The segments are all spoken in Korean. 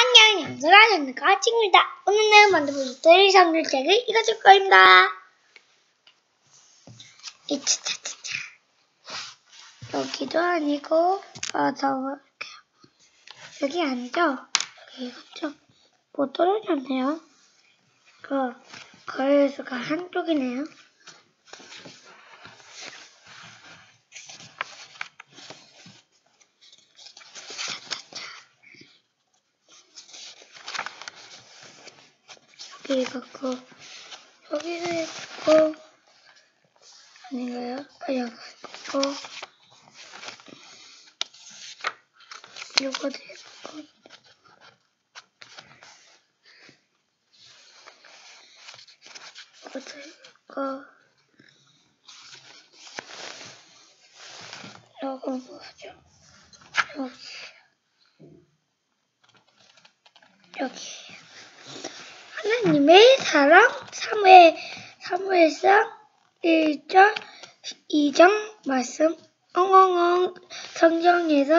안녕, 얘들아, 연두가 친구입니다. 오늘은 만들어볼 드리삼들책을 읽어줄 거입니다. 이차차차차. 여기도 아니고, 이렇게. 여기 아니죠? 이거죠? 뭐 떨어졌네요. 거리수가 한쪽이네요. 여기도 있고, 여기도 있고, 아닌가요? 여기도 있고, 요거도 있고, 요거도 있고, 요거 뭐죠? 여기. 하나님의 사랑 사무엘상 1장 2장 말씀 엉엉엉 성경에서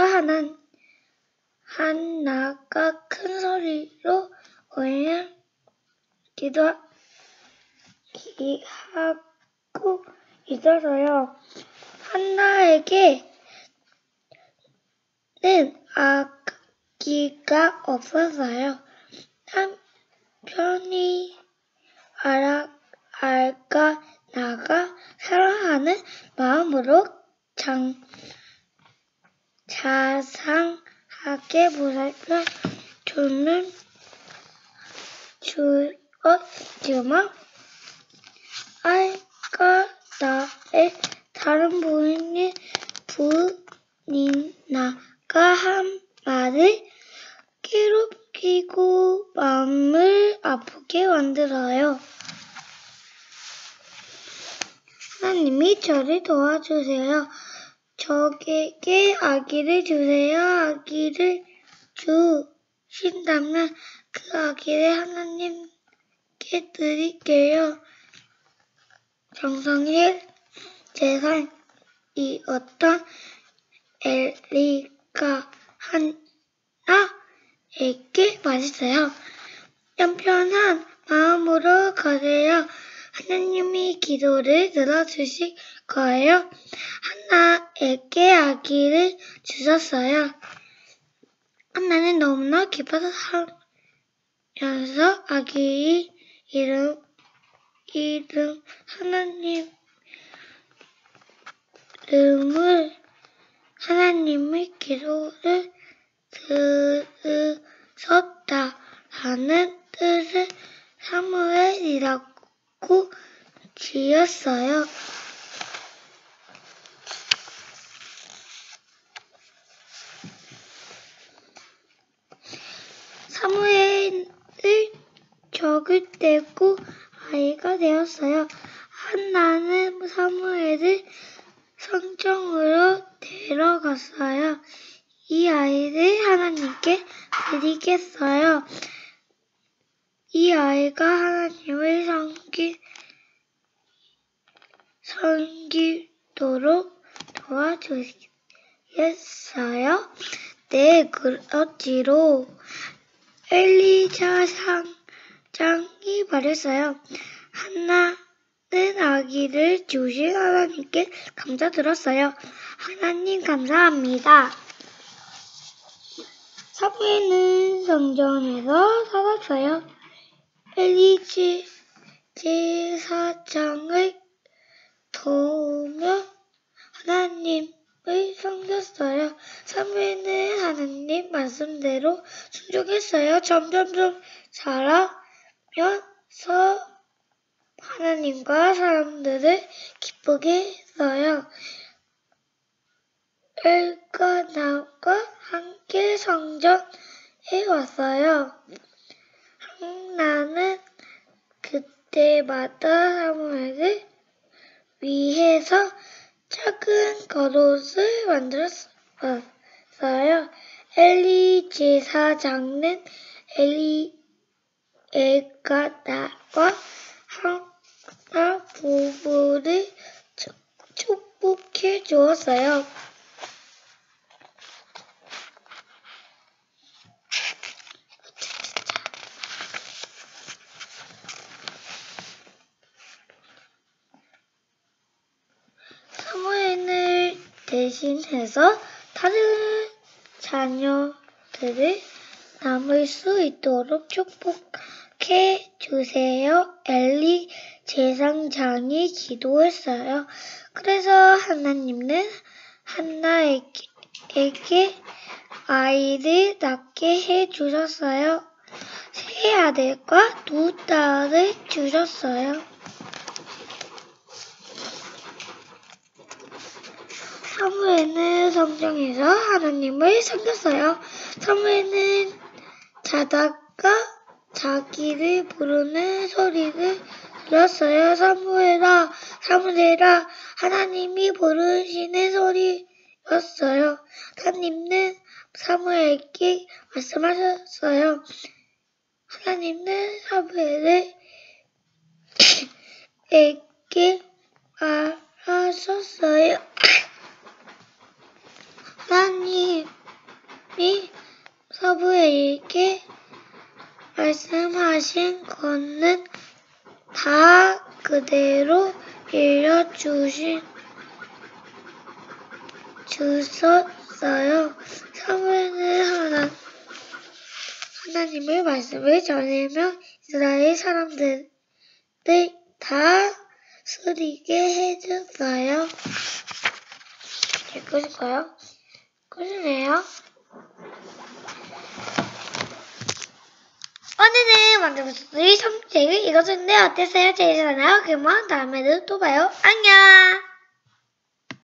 한나가 큰 소리로 울며 기도하고 있어서요. 한나에게는 아기가 없었어요. 편히 알까 나가 사랑하는 마음으로 자상하게 보살펴 주는 주었지만 알까 나의 다른 부인나가 한 말을 괴롭히고 마음을 아프게 만들어요. 하나님이 저를 도와주세요. 저에게 아기를 주세요. 아기를 주신다면 그 아기를 하나님께 드릴게요. 정성일 제사장이었던 엘리가 한나에게 말했어요. 편안한 마음으로 가세요. 하나님이 기도를 들어주실 거예요. 한나에게 아기를 주셨어요. 한나는 너무나 기뻐서 살면서 아기의 이름 하나님의 기도를 들으셨다 하는 뜻을 사무엘이라고 지었어요. 사무엘을 적을 떼고 아이가 되었어요. 한나는 사무엘을 성전으로 데려갔어요. 이 아이를 하나님께 드리겠어요. 이 아이가 하나님을 섬기도록 도와주겠어요? 네, 그렇지요. 엘리야 선지자가 말했어요. 한나는 아기를 주신 하나님께 감사드렸어요. 하나님 감사합니다. 사무엘은 성전에서 살았어요. 엘리 제사장을 도우며 하나님을 섬겼어요. 사무엘은 하나님 말씀대로 순종했어요. 점점점 자라면서 하나님과 사람들을 기쁘게 했어요. 엘가나와 함께 성전에 왔어요. 나는 그때마다 사무엘을 위해서 작은 겉옷을 만들었어요. 엘리 제사장은 엘가나와 한나 부부를 축복해 주었어요. 대신해서 다른 자녀들이 남을 수 있도록 축복해 주세요. 엘리 제사장이 기도했어요. 그래서 하나님은 한나에게 아이를 낳게 해 주셨어요. 세 아들과 두 딸을 주셨어요. 사무엘은 성경에서 하나님을 섬겼어요. 사무엘은 자다가 자기를 부르는 소리를 들었어요. 사무엘아, 사무엘아, 하나님이 부르시는 소리였어요. 하나님은 사무엘에게 말씀하셨어요. 하나님은 사무엘에게 말하셨어요. 하나님이 사무엘에게 말씀하신 것은 다 그대로 주셨어요. 사무엘은 하나님의 말씀을 전하며 이스라엘 사람들을 다스리게 해줬어요. 잘 끝일까요? 끝이네요. 오늘은 만들어서 3책을 읽어줬는데 어땠어요? 제일 좋아요. 그러면 다음에도 또 봐요. 안녕!